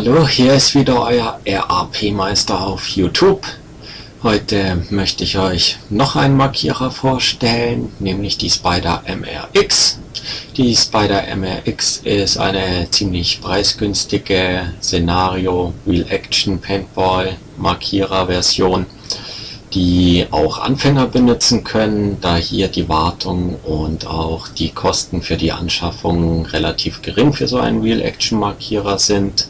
Hallo, hier ist wieder euer RAP-Meister auf YouTube. Heute möchte ich euch noch einen Markierer vorstellen, nämlich die Spyder MRX. Die Spyder MRX ist eine ziemlich preisgünstige Szenario Wheel Action Paintball Markierer Version, die auch Anfänger benutzen können, da hier die Wartung und auch die Kosten für die Anschaffung relativ gering für so einen Wheel Action Markierer sind.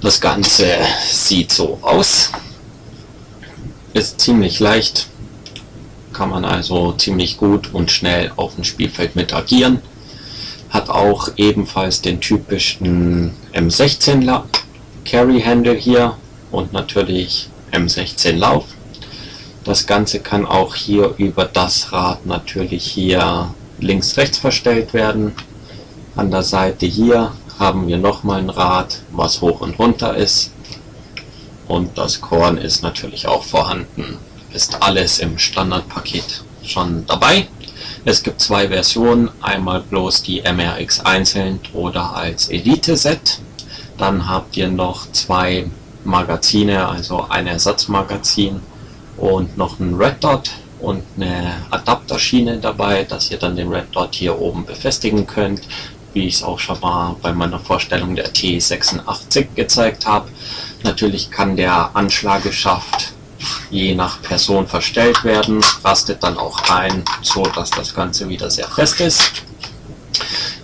Das Ganze sieht so aus. Ist ziemlich leicht, kann man also ziemlich gut und schnell auf dem Spielfeld mit agieren. Hat auch ebenfalls den typischen M16 Carry Handle hier und natürlich M16 Lauf. Das Ganze kann auch hier über das Rad natürlich hier links-rechts verstellt werden. An der Seite hier haben wir nochmal ein Rad, was hoch und runter ist. Und das Korn ist natürlich auch vorhanden. Ist alles im Standardpaket schon dabei. Es gibt zwei Versionen, einmal bloß die MRX einzeln oder als Elite-Set. Dann habt ihr noch zwei Magazine, also ein Ersatzmagazin und noch ein Red Dot und eine Adapterschiene dabei, dass ihr dann den Red Dot hier oben befestigen könnt, wie ich es auch schon mal bei meiner Vorstellung der T86 gezeigt habe. Natürlich kann der Anschlageschaft je nach Person verstellt werden, rastet dann auch ein, so dass das Ganze wieder sehr fest ist.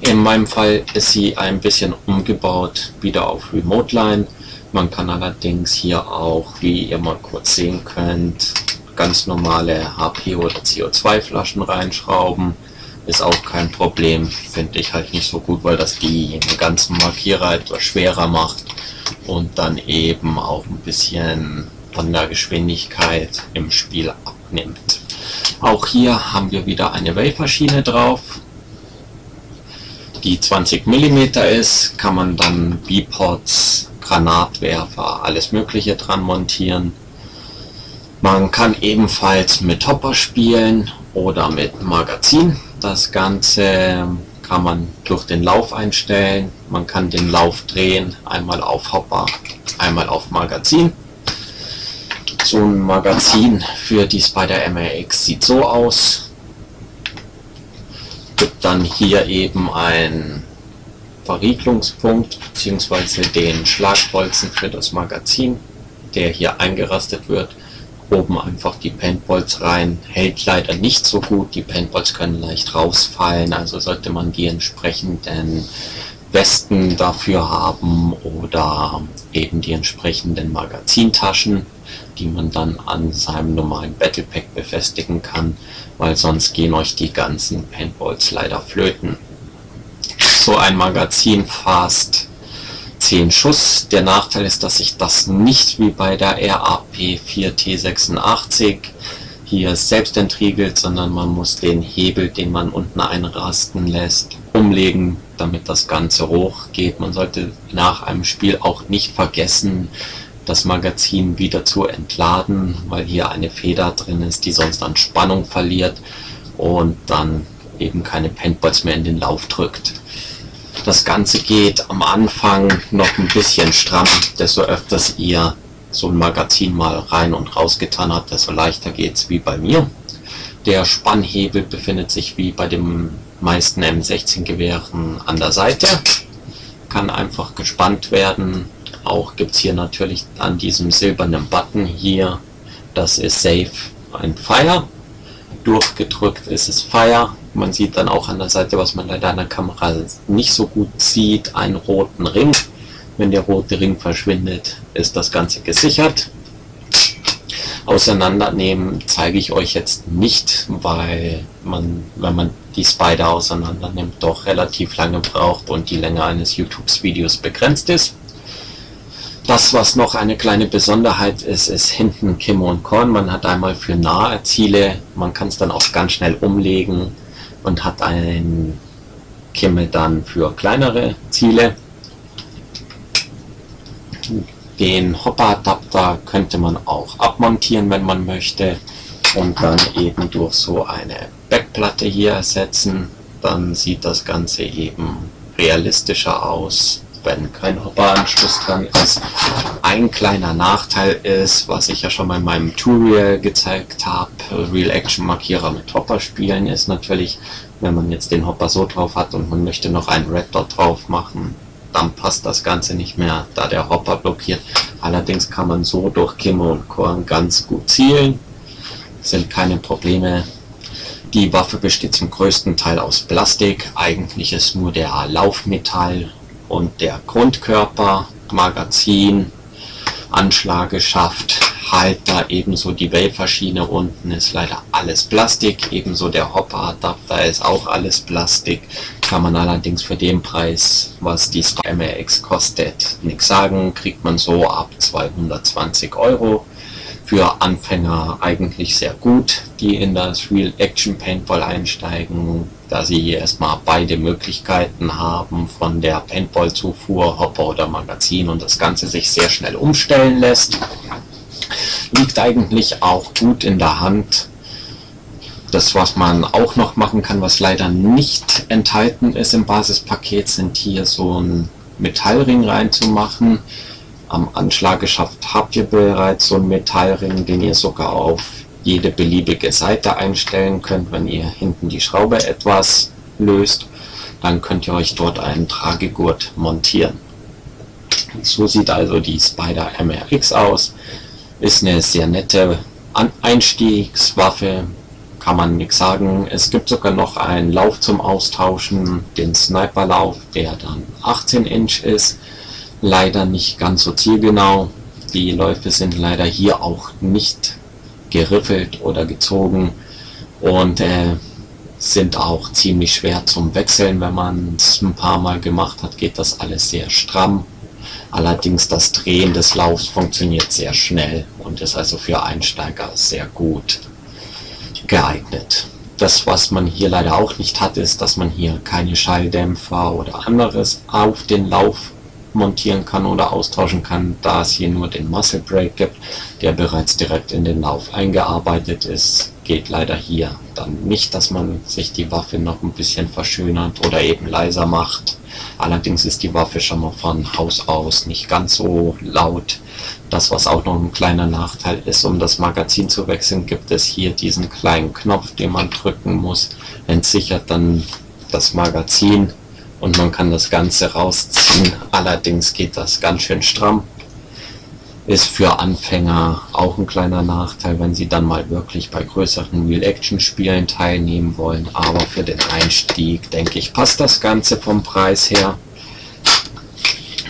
In meinem Fall ist sie ein bisschen umgebaut, wieder auf Remote Line. Man kann allerdings hier auch, wie ihr mal kurz sehen könnt, ganz normale HP- oder CO2-Flaschen reinschrauben. Ist auch kein Problem, finde ich halt nicht so gut, weil das die ganzen Markierer etwas schwerer macht und dann eben auch ein bisschen von der Geschwindigkeit im Spiel abnimmt. Auch hier haben wir wieder eine Weaverschiene drauf, die 20 mm ist, kann man dann Bipods, Granatwerfer, alles Mögliche dran montieren. Man kann ebenfalls mit Hopper spielen oder mit Magazin. Das Ganze kann man durch den Lauf einstellen. Man kann den Lauf drehen, einmal auf Hopper, einmal auf Magazin. So ein Magazin für die Spyder MRX sieht so aus. Gibt dann hier eben ein Verriegelungspunkt bzw. den Schlagbolzen für das Magazin, der hier eingerastet wird. Oben einfach die Paintballs rein, hält leider nicht so gut, die Paintballs können leicht rausfallen, also sollte man die entsprechenden Westen dafür haben oder eben die entsprechenden Magazintaschen, die man dann an seinem normalen Battlepack befestigen kann, weil sonst gehen euch die ganzen Paintballs leider flöten. So ein Magazin fasst 10 Schuss. Der Nachteil ist, dass sich das nicht wie bei der RAP4T86 hier selbst entriegelt, sondern man muss den Hebel, den man unten einrasten lässt, umlegen, damit das Ganze hochgeht. Man sollte nach einem Spiel auch nicht vergessen, das Magazin wieder zu entladen, weil hier eine Feder drin ist, die sonst an Spannung verliert und dann eben keine Paintballs mehr in den Lauf drückt. Das Ganze geht am Anfang noch ein bisschen stramm, desto öfters ihr so ein Magazin mal rein und raus getan habt, desto leichter geht es wie bei mir. Der Spannhebel befindet sich wie bei den meisten M16 Gewehren an der Seite, kann einfach gespannt werden. Auch gibt es hier natürlich an diesem silbernen Button hier, das ist Safe and Fire, durchgedrückt ist es Fire. Man sieht dann auch an der Seite, was man leider an der Kamera nicht so gut sieht, einen roten Ring. Wenn der rote Ring verschwindet, ist das Ganze gesichert. Auseinandernehmen zeige ich euch jetzt nicht, weil man, wenn man die Spyder auseinandernimmt, doch relativ lange braucht und die Länge eines YouTube-Videos begrenzt ist. Das, was noch eine kleine Besonderheit ist, ist hinten Kimme und Korn. Man hat einmal für nahe Ziele, man kann es dann auch ganz schnell umlegen und hat ein Kimme dann für kleinere Ziele. Den Hopperadapter könnte man auch abmontieren, wenn man möchte, und dann eben durch so eine Backplatte hier ersetzen. Dann sieht das Ganze eben realistischer aus wenn kein Hopperanschluss dran ist. Ein kleiner Nachteil ist, was ich ja schon mal in meinem Tutorial gezeigt habe, Real-Action-Markierer mit Hopper spielen, ist natürlich, wenn man jetzt den Hopper so drauf hat und man möchte noch einen Red Dot drauf machen, dann passt das Ganze nicht mehr, da der Hopper blockiert. Allerdings kann man so durch Kimme und Korn ganz gut zielen, sind keine Probleme. Die Waffe besteht zum größten Teil aus Plastik, eigentlich ist nur der Laufmetall und der Grundkörper, Magazin, Anschlageschaft, Halter, ebenso die Weaverschiene unten ist leider alles Plastik, ebenso der Hopperadapter ist auch alles Plastik, kann man allerdings für den Preis, was die Spyder MRX kostet, nichts sagen, kriegt man so ab 220 €. Für Anfänger eigentlich sehr gut, die in das Real Action Paintball einsteigen, da sie hier erstmal beide Möglichkeiten haben von der Paintball-Zufuhr, Hopper oder Magazin und das Ganze sich sehr schnell umstellen lässt. Liegt eigentlich auch gut in der Hand. Das, was man auch noch machen kann, was leider nicht enthalten ist im Basispaket, sind hier so einen Metallring reinzumachen. Am Anschlag geschafft habt ihr bereits so einen Metallring, den ihr sogar auf jede beliebige Seite einstellen könnt. Wenn ihr hinten die Schraube etwas löst, dann könnt ihr euch dort einen Tragegurt montieren. So sieht also die Spyder MRX aus. Ist eine sehr nette Einstiegswaffe, kann man nichts sagen. Es gibt sogar noch einen Lauf zum Austauschen, den Sniperlauf, der dann 18 Inch ist. Leider nicht ganz so zielgenau. Die Läufe sind leider hier auch nicht geriffelt oder gezogen und sind auch ziemlich schwer zum Wechseln. Wenn man es ein paar Mal gemacht hat, geht das alles sehr stramm. Allerdings das Drehen des Laufs funktioniert sehr schnell und ist also für Einsteiger sehr gut geeignet. Das, was man hier leider auch nicht hat, ist, dass man hier keine Schalldämpfer oder anderes auf den Lauf montieren kann oder austauschen kann, da es hier nur den Muscle Break gibt, der bereits direkt in den Lauf eingearbeitet ist, geht leider hier dann nicht, dass man sich die Waffe noch ein bisschen verschönert oder eben leiser macht. Allerdings ist die Waffe schon mal von Haus aus nicht ganz so laut. Das, was auch noch ein kleiner Nachteil ist, um das Magazin zu wechseln, gibt es hier diesen kleinen Knopf, den man drücken muss, entsichert dann das Magazin. Und man kann das Ganze rausziehen, allerdings geht das ganz schön stramm. Ist für Anfänger auch ein kleiner Nachteil, wenn sie dann mal wirklich bei größeren Real-Action-Spielen teilnehmen wollen. Aber für den Einstieg, denke ich, passt das Ganze vom Preis her.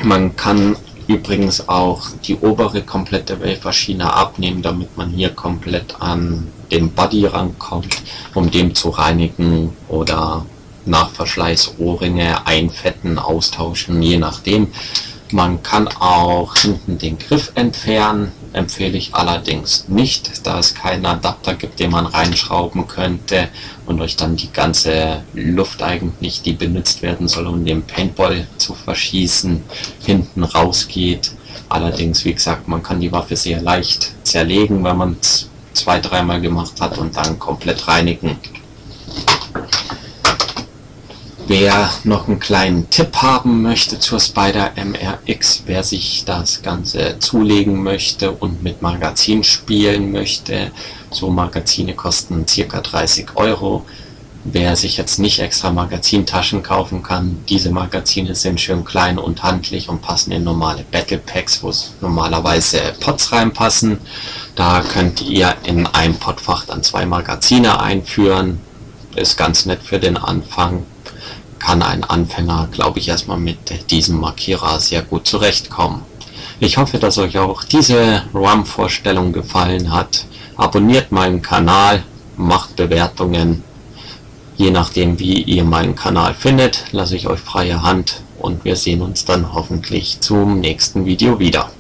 Man kann übrigens auch die obere komplette Weaverschiene abnehmen, damit man hier komplett an den Body rankommt, um den zu reinigen oder nach Verschleiß Ohrringe einfetten, austauschen, je nachdem. Man kann auch hinten den Griff entfernen, empfehle ich allerdings nicht, da es keinen Adapter gibt, den man reinschrauben könnte und euch dann die ganze Luft eigentlich, die benutzt werden soll, um den Paintball zu verschießen, hinten rausgeht. Allerdings, wie gesagt, man kann die Waffe sehr leicht zerlegen, wenn man es zwei-, dreimal gemacht hat und dann komplett reinigen. Wer noch einen kleinen Tipp haben möchte zur Spyder MRX, wer sich das Ganze zulegen möchte und mit Magazin spielen möchte, so Magazine kosten ca. 30 €. Wer sich jetzt nicht extra Magazintaschen kaufen kann, diese Magazine sind schön klein und handlich und passen in normale Battle Packs, wo normalerweise Pots reinpassen. Da könnt ihr in einem Potfach dann zwei Magazine einführen, ist ganz nett für den Anfang. Kann ein Anfänger, glaube ich, erstmal mit diesem Markierer sehr gut zurechtkommen. Ich hoffe, dass euch auch diese RAM-Vorstellung gefallen hat. Abonniert meinen Kanal, macht Bewertungen. Je nachdem, wie ihr meinen Kanal findet, lasse ich euch freie Hand und wir sehen uns dann hoffentlich zum nächsten Video wieder.